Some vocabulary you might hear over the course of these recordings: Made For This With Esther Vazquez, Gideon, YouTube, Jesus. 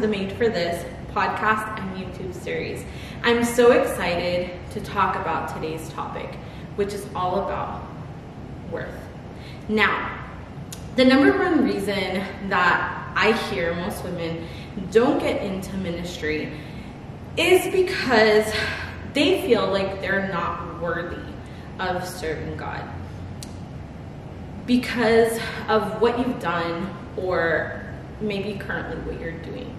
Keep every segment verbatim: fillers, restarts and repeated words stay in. to the Made For This podcast and YouTube series. I'm so excited to talk about today's topic, which is all about worth. Now, the number one reason that I hear most women don't get into ministry is because they feel like they're not worthy of serving God because of what you've done or maybe currently what you're doing.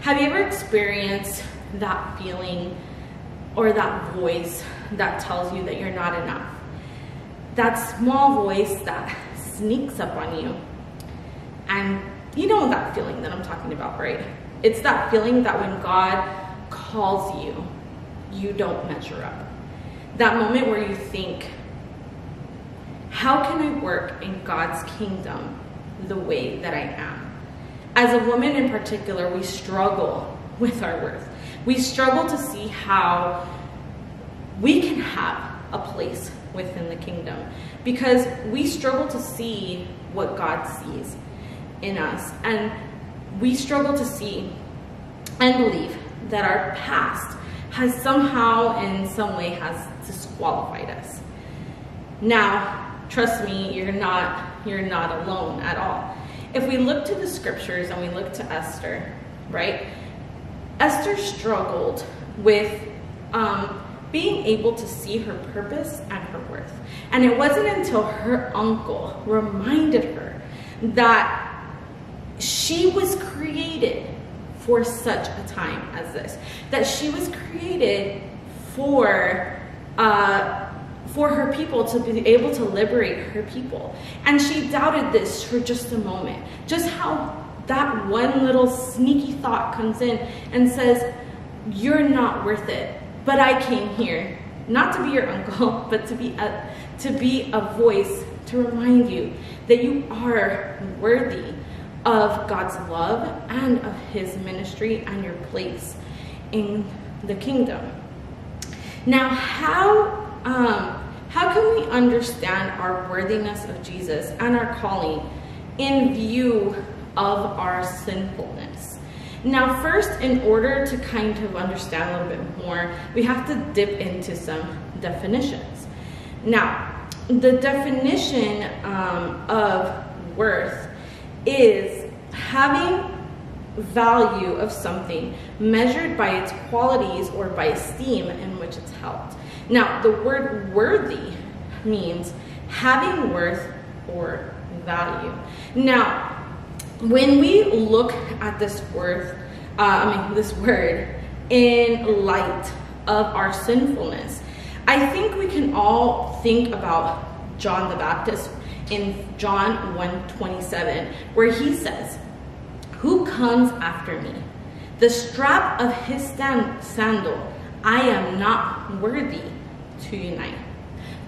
Have you ever experienced that feeling or that voice that tells you that you're not enough? That small voice that sneaks up on you. And you know that feeling that I'm talking about, right? It's that feeling that when God calls you, you don't measure up. That moment where you think, how can I work in God's kingdom the way that I am? As a woman in particular, we struggle with our worth. We struggle to see how we can have a place within the kingdom because we struggle to see what God sees in us. And we struggle to see and believe that our past has somehow in some way has disqualified us. Now, trust me, you're not, you're not alone at all. If we look to the scriptures and we look to Esther, right? Esther struggled with um, being able to see her purpose and her worth. And it wasn't until her uncle reminded her that she was created for such a time as this, that she was created for uh, for her people to be able to liberate her people. And she doubted this for just a moment, just how that one little sneaky thought comes in and says, you're not worth it, but I came here, not to be your uncle, but to be a, to be a voice to remind you that you are worthy of God's love and of his ministry and your place in the kingdom. Now, how um, how can we understand our worthiness of Jesus and our calling in view of our sinfulness? Now, first, in order to kind of understand a little bit more, we have to dip into some definitions. Now, the definition um, of worth is having value of something measured by its qualities or by esteem in which it's held. Now, the word worthy means having worth or value. Now, when we look at this worth, uh, I mean, this word in light of our sinfulness, I think we can all think about John the Baptist in John one twenty-seven, where he says, who comes after me? The strap of his sandal, I am not worthy to unite.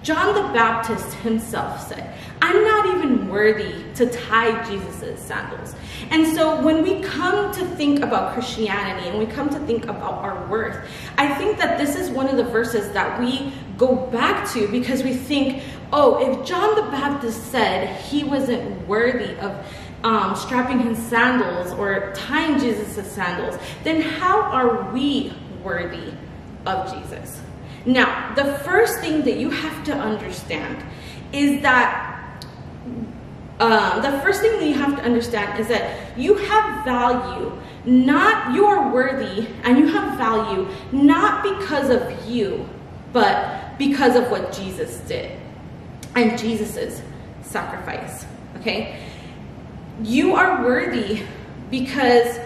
John the Baptist himself said, I'm not even worthy to tie Jesus's sandals. And so when we come to think about Christianity and we come to think about our worth, I think that this is one of the verses that we go back to because we think, oh, if John the Baptist said he wasn't worthy of um, strapping his sandals or tying Jesus's sandals, then how are we worthy of Jesus? Now, the first thing that you have to understand is that, uh, the first thing that you have to understand is that you have value, not, you are worthy, and you have value not because of you, but because of what Jesus did and Jesus's sacrifice, okay? You are worthy because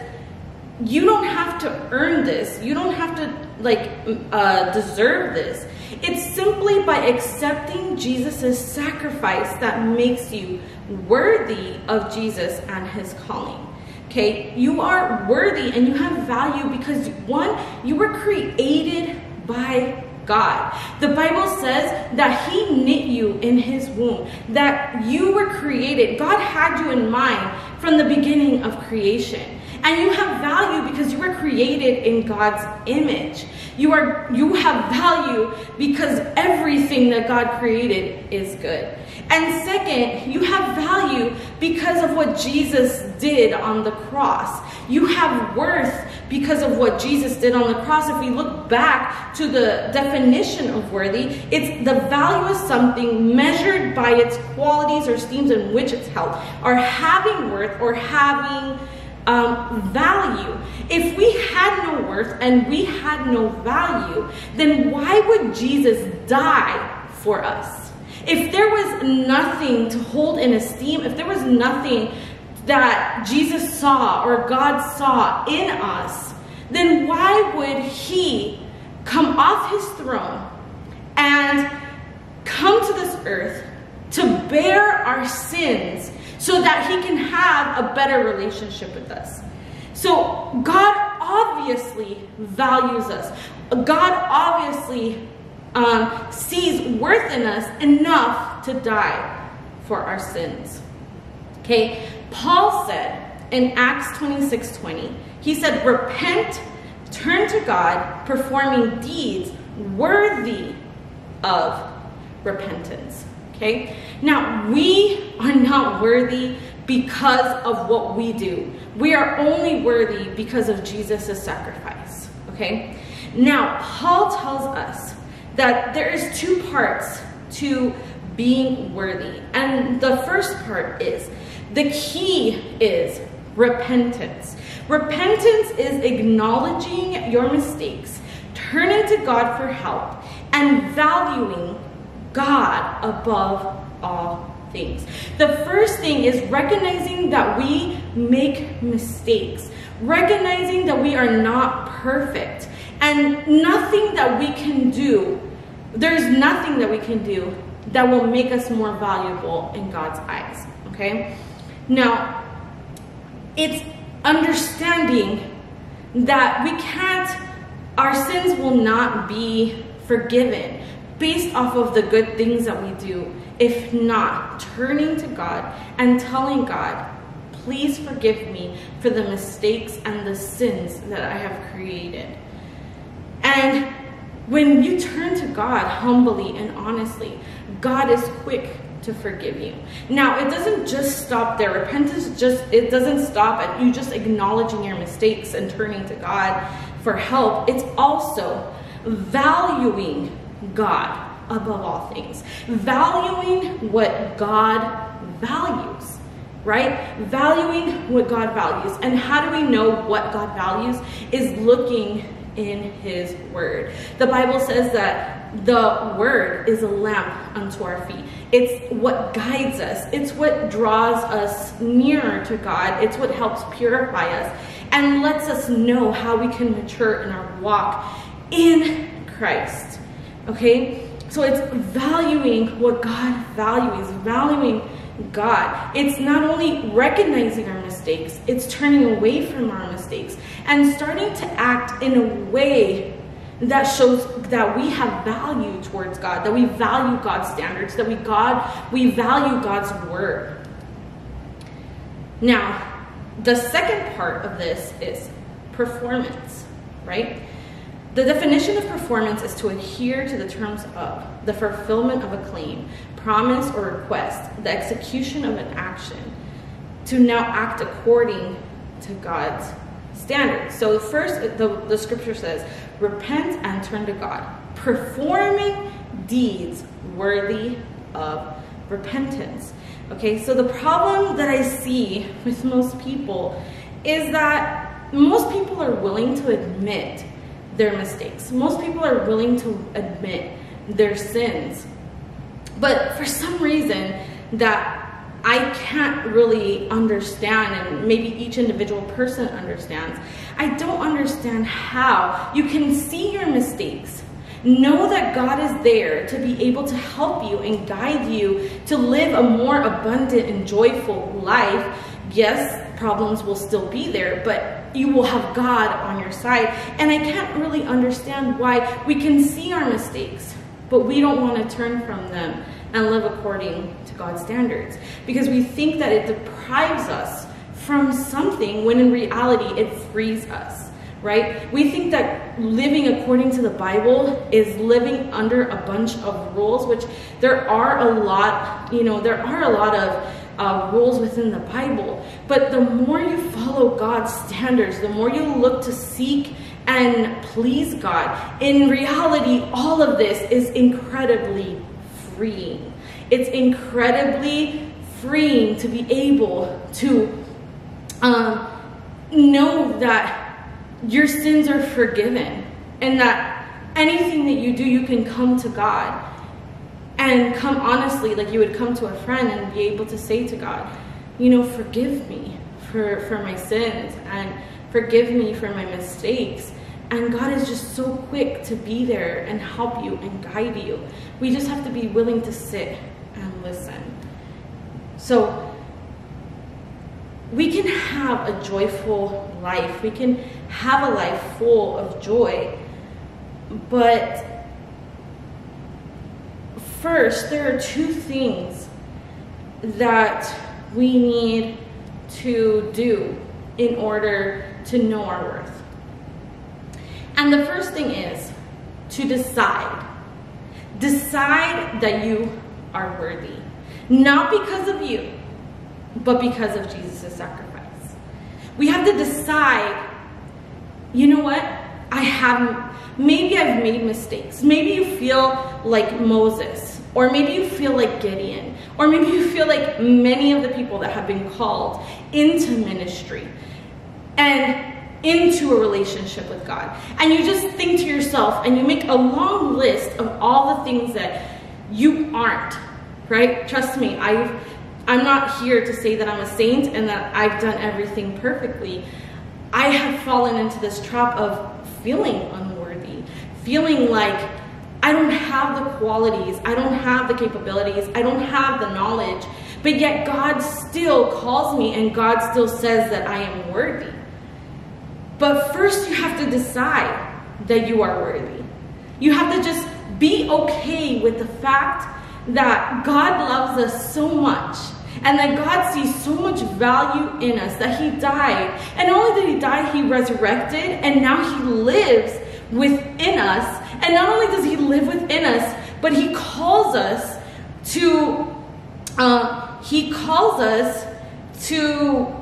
you don't have to earn this. You don't have to like uh, deserve this. It's simply by accepting Jesus's sacrifice that makes you worthy of Jesus and his calling, okay? You are worthy and you have value because one, you were created by God. The Bible says that he knit you in his womb, that you were created. God had you in mind from the beginning of creation. And you have value because you were created in God's image. You are, you have value because everything that God created is good. And second, you have value because of what Jesus did on the cross. You have worth because of what Jesus did on the cross. If we look back to the definition of worthy, it's the value of something measured by its qualities or esteems in which it's held, or having worth or having um, value. If we had no worth and we had no value, then why would Jesus die for us? If there was nothing to hold in esteem, if there was nothing that Jesus saw or God saw in us, then why would he come off his throne and come to this earth to bear our sins so that he can have a better relationship with us? So God obviously values us. God obviously Um, sees worth in us enough to die for our sins. Okay, Paul said in Acts twenty-six twenty, he said, repent, turn to God, performing deeds worthy of repentance. Okay, now we are not worthy because of what we do. We are only worthy because of Jesus' sacrifice. Okay, now Paul tells us that there is two parts to being worthy. And the first part is, the key is repentance. Repentance is acknowledging your mistakes, turning to God for help, and valuing God above all things. The first thing is recognizing that we make mistakes, recognizing that we are not perfect. And nothing that we can do, there's nothing that we can do that will make us more valuable in God's eyes, okay? Now, it's understanding that we can't, our sins will not be forgiven based off of the good things that we do, if not turning to God and telling God, please forgive me for the mistakes and the sins that I have created. And when you turn to God humbly and honestly, God is quick to forgive you. Now, it doesn't just stop there. Repentance just, it doesn't stop at you just acknowledging your mistakes and turning to God for help. It's also valuing God above all things. Valuing what God values, right? Valuing what God values. And how do we know what God values? Is looking in his word. The Bible says that the word is a lamp unto our feet. It's what guides us. It's what draws us nearer to God. It's what helps purify us and lets us know how we can mature in our walk in Christ. Okay? So it's valuing what God values, valuing God. It's not only recognizing our mistakes, it's turning away from our mistakes and starting to act in a way that shows that we have value towards God, that we value God's standards, that we God we value God's word. Now, the second part of this is performance, right? The definition of performance is to adhere to the terms of the fulfillment of a claim, promise or request, the execution of an action, to now act according to God's standards. So first, the, the scripture says, repent and turn to God, performing deeds worthy of repentance. Okay, so the problem that I see with most people is that most people are willing to admit their mistakes. Most people are willing to admit their sins. But for some reason that I can't really understand, and maybe each individual person understands, I don't understand how you can see your mistakes, know that God is there to be able to help you and guide you to live a more abundant and joyful life. Yes, problems will still be there, but you will have God on your side. And I can't really understand why we can see our mistakes, but we don't want to turn from them and live according to God's standards, because we think that it deprives us from something when in reality it frees us, right? We think that living according to the Bible is living under a bunch of rules, which there are a lot, you know, there are a lot of uh, rules within the Bible. But the more you follow God's standards, the more you look to seek and please God, in reality, all of this is incredibly freeing. It's incredibly freeing to be able to um, know that your sins are forgiven and that anything that you do, you can come to God and come honestly, like you would come to a friend and be able to say to God, you know, forgive me for, for my sins and forgive me for my mistakes. And God is just so quick to be there and help you and guide you. We just have to be willing to sit and listen. So we can have a joyful life. We can have a life full of joy. But first, there are two things that we need to do in order to know our worth. And the first thing is to decide. Decide that you are worthy. Not because of you, but because of Jesus' sacrifice. We have to decide, you know what? I haven't, maybe I've made mistakes. Maybe you feel like Moses, or maybe you feel like Gideon, or maybe you feel like many of the people that have been called into ministry and into a relationship with God. And you just think to yourself and you make a long list of all the things that you aren't, right? Trust me, I've, I'm not here to say that I'm a saint and that I've done everything perfectly. I have fallen into this trap of feeling unworthy, feeling like I don't have the qualities, I don't have the capabilities, I don't have the knowledge, but yet God still calls me and God still says that I am worthy. But first you have to decide that you are worthy. You have to just be okay with the fact that God loves us so much and that God sees so much value in us, that he died. And not only did he die, he resurrected, and now he lives within us. And not only does he live within us, but he calls us to, uh, he calls us to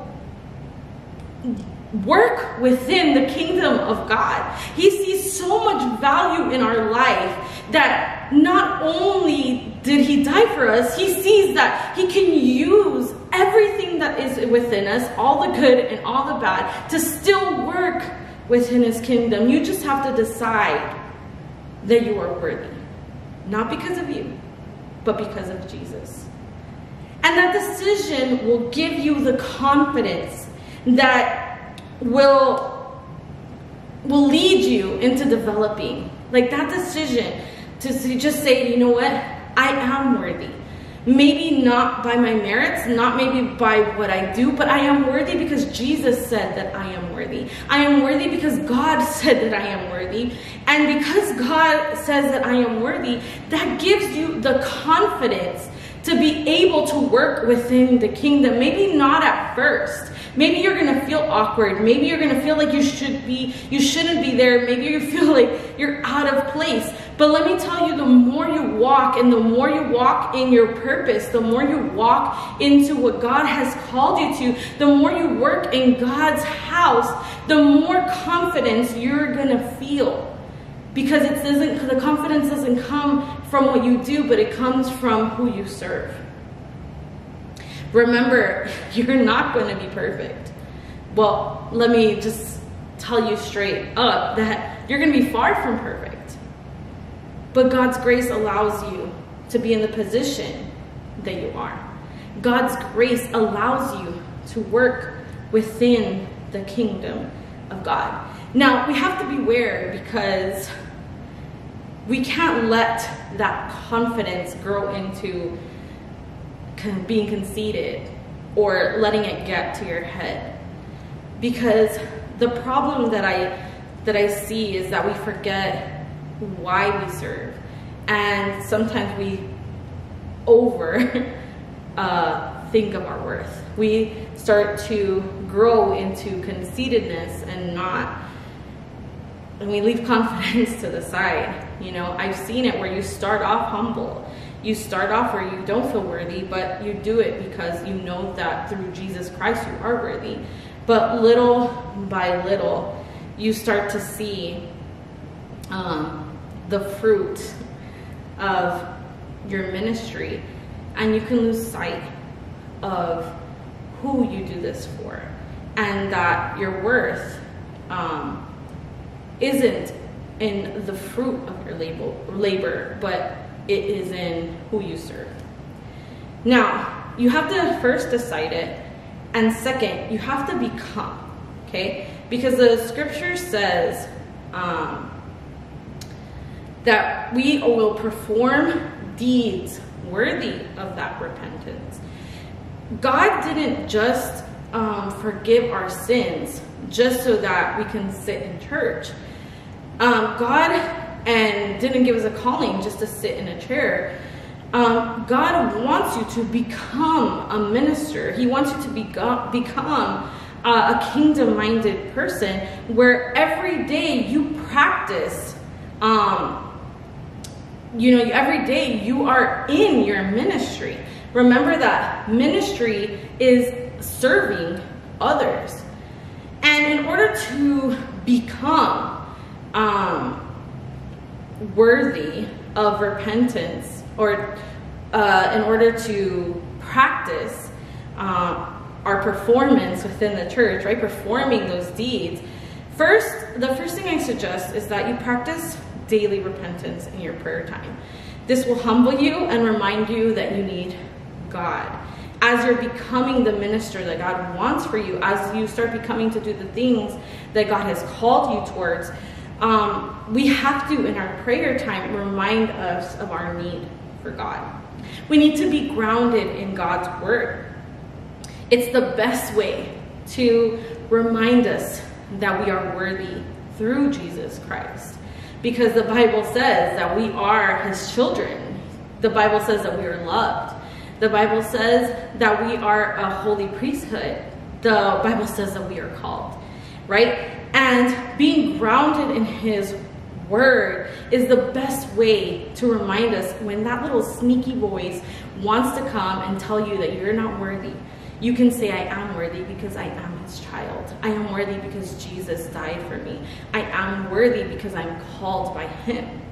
work within the kingdom of God. He sees so much value in our life that not only did he die for us, he sees that he can use everything that is within us, all the good and all the bad, to still work within his kingdom. You just have to decide that you are worthy, not because of you, but because of Jesus. And that decision will give you the confidence that will will lead you into developing. Like that decision to just say, you know what, I am worthy. Maybe not by my merits, not maybe by what I do, but I am worthy because Jesus said that I am worthy. I am worthy because God said that I am worthy. And because God says that I am worthy, that gives you the confidence to be able to work within the kingdom. Maybe not at first. Maybe you're gonna feel awkward. Maybe you're gonna feel like you should be, you shouldn't be there. Maybe you feel like you're out of place. But let me tell you, the more you walk and the more you walk in your purpose, the more you walk into what God has called you to, the more you work in God's house, the more confidence you're gonna feel. Because it doesn't, the confidence doesn't come from what you do, but it comes from who you serve. Remember, you're not going to be perfect. Well, let me just tell you straight up that you're going to be far from perfect. But God's grace allows you to be in the position that you are. God's grace allows you to work within the kingdom of God. Now, we have to beware because we can't let that confidence grow into being conceited or letting it get to your head, because the problem that I that I see is that we forget why we serve, and sometimes we over uh, think of our worth. We start to grow into conceitedness and not and we leave confidence to the side. You know, I've seen it where you start off humble. You start off where you don't feel worthy, but you do it because you know that through Jesus Christ you are worthy. But little by little, you start to see um, the fruit of your ministry, and you can lose sight of who you do this for, and that your worth um, isn't in the fruit of your labor, but it is in who you serve. Now, you have to first decide it, and second, you have to become, okay? Because the scripture says um, that we will perform deeds worthy of that repentance. God didn't just um, forgive our sins just so that we can sit in church. Um, God and didn't give us a calling just to sit in a chair. Um, God wants you to become a minister. He wants you to be become uh, a kingdom-minded person, where every day you practice, um, you know, every day you are in your ministry. Remember that ministry is serving others. And in order to become um, worthy of repentance, or uh, in order to practice uh, our performance within the church, right? Performing those deeds. First, the first thing I suggest is that you practice daily repentance in your prayer time. This will humble you and remind you that you need God. As you're becoming the minister that God wants for you, as you start becoming to do the things that God has called you towards, um, we have to, in our prayer time, remind us of our need for God. We need to be grounded in God's word. It's the best way to remind us that we are worthy through Jesus Christ, because the Bible says that we are his children. The Bible says that we are loved. The Bible says that we are a holy priesthood. The Bible says that we are called, right? And being grounded in his word is the best way to remind us when that little sneaky voice wants to come and tell you that you're not worthy. You can say, I am worthy because I am his child. I am worthy because Jesus died for me. I am worthy because I'm called by him.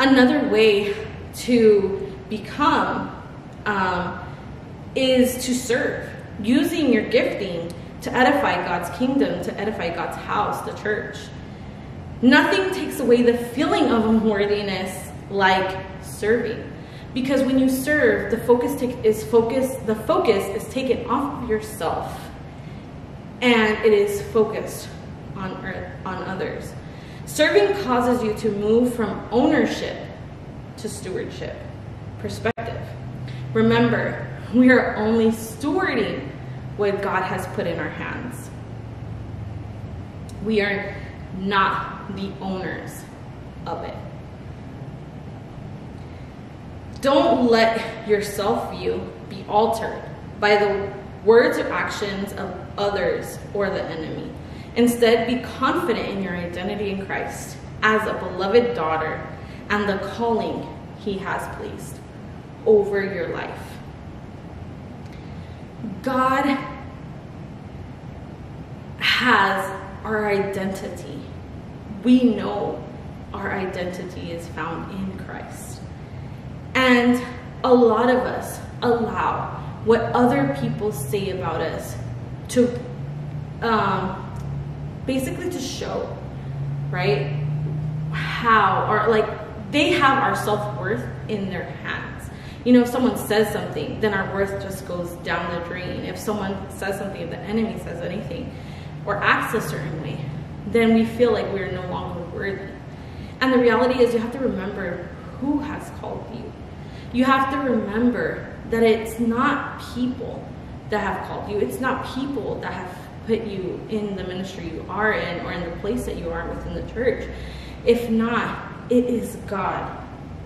Another way to become um, is to serve, using your gifting to edify God's kingdom, to edify God's house, the church. Nothing takes away the feeling of unworthiness like serving, because when you serve, the focus take, is focus. The focus is taken off of yourself, and it is focused on earth, on others. Serving causes you to move from ownership to stewardship perspective. Remember, we are only stewarding what God has put in our hands. We are not the owners of it. Don't let your self-view be altered by the words or actions of others or the enemy. Instead, be confident in your identity in Christ as a beloved daughter and the calling he has placed over your life. God has our identity. We know our identity is found in Christ. And a lot of us allow what other people say about us to um, basically to show, right? How, or like, they have our self-worth in their hands. You know, if someone says something, then our worth just goes down the drain. If someone says something, if the enemy says anything, or acts a certain way, then we feel like we're no longer worthy. And the reality is, you have to remember who has called you. You have to remember that it's not people that have called you. It's not people that have put you in the ministry you are in, or in the place that you are within the church. If not, it is God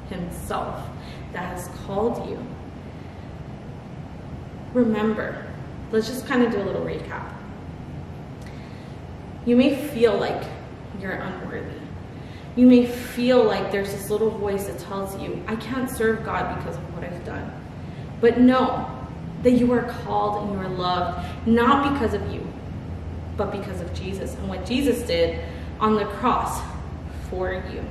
himself that has called you. Remember, let's just kind of do a little recap. You may feel like you're unworthy. You may feel like there's this little voice that tells you, I can't serve God because of what I've done. But know that you are called and you are loved, not because of you, but because of Jesus and what Jesus did on the cross for you.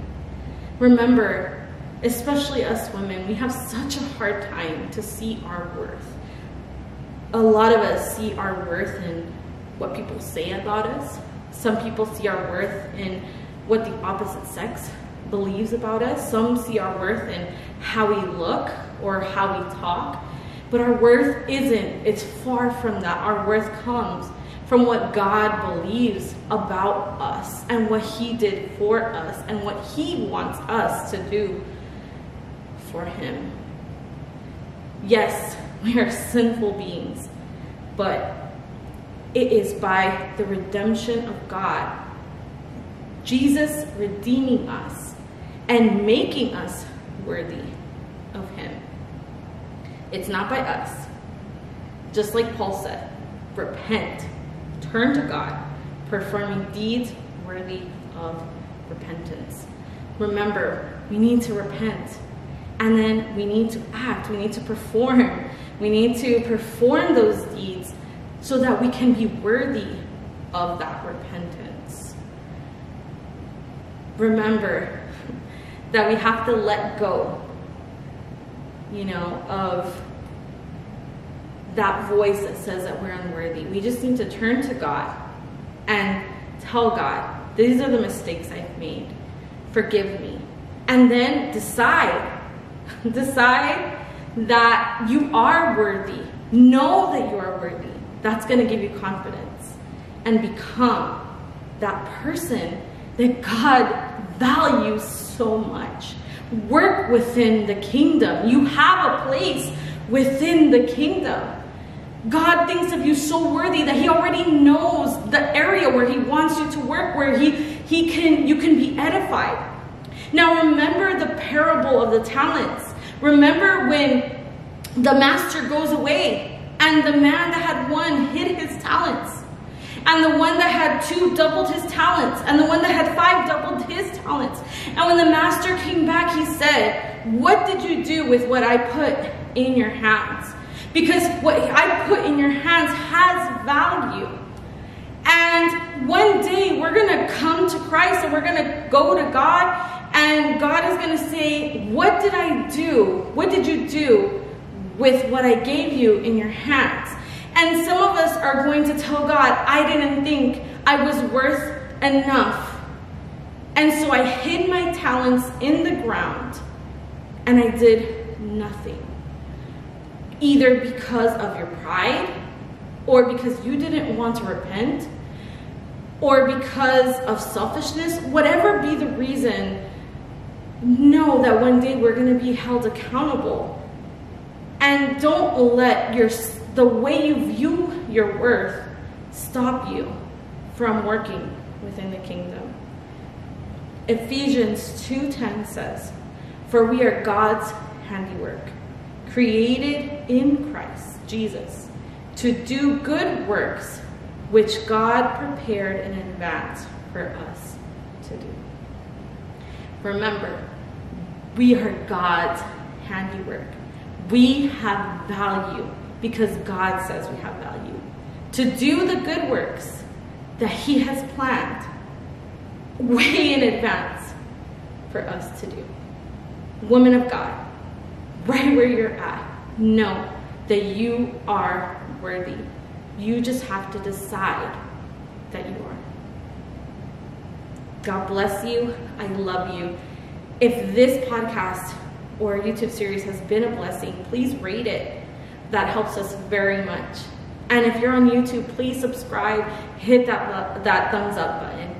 Remember, especially us women, we have such a hard time to see our worth. A lot of us see our worth in what people say about us. Some people see our worth in what the opposite sex believes about us. Some see our worth in how we look or how we talk, but our worth isn't, it's far from that. Our worth comes from what God believes about us and what he did for us and what he wants us to do for him. Yes, we are sinful beings, but it is by the redemption of God, Jesus redeeming us and making us worthy of him. It's not by us. Just like Paul said, repent, turn to God, performing deeds worthy of repentance. Remember, we need to repent, and then we need to act, we need to perform. We need to perform those deeds so that we can be worthy of that repentance. Remember that we have to let go, you know, of that voice that says that we're unworthy. We just need to turn to God and tell God, these are the mistakes I've made, forgive me. And then decide, decide that you are worthy. Know that you are worthy. That's gonna give you confidence and become that person that God values so much. Work within the kingdom. You have a place within the kingdom. God thinks of you so worthy that he already knows the area where he wants you to work, where he, he can, you can be edified. Now remember the parable of the talents. Remember when the master goes away and the man that had one hid his talents, and the one that had two doubled his talents, and the one that had five doubled his talents. And when the master came back, he said, what did you do with what I put in your hands? Because what I put in your hands has value. And one day we're gonna come to Christ and we're gonna go to God, and God is gonna say, what did I do? What did you do with what I gave you in your hands? And some of us are going to tell God, I didn't think I was worth enough. And so I hid my talents in the ground and I did nothing. Either because of your pride, or because you didn't want to repent, or because of selfishness, whatever be the reason, know that one day we're gonna be held accountable. And don't let your the way you view your worth stop you from working within the kingdom. Ephesians two ten says, for we are God's handiwork, created in Christ Jesus to do good works, which God prepared in advance for us to do. Remember, we are God's handiwork. We have value because God says we have value. To do the good works that he has planned way in advance for us to do. Woman of God, right where you're at, know that you are worthy. You just have to decide that you are. God bless you. I love you. If this podcast or YouTube series has been a blessing, please rate it. That helps us very much. And if you're on YouTube, please subscribe, hit that, that thumbs up button,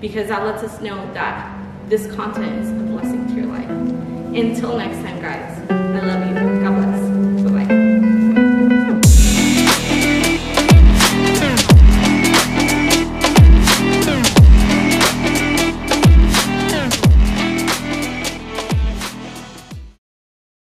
because that lets us know that this content is a blessing to your life. Until next time, guys, I love you.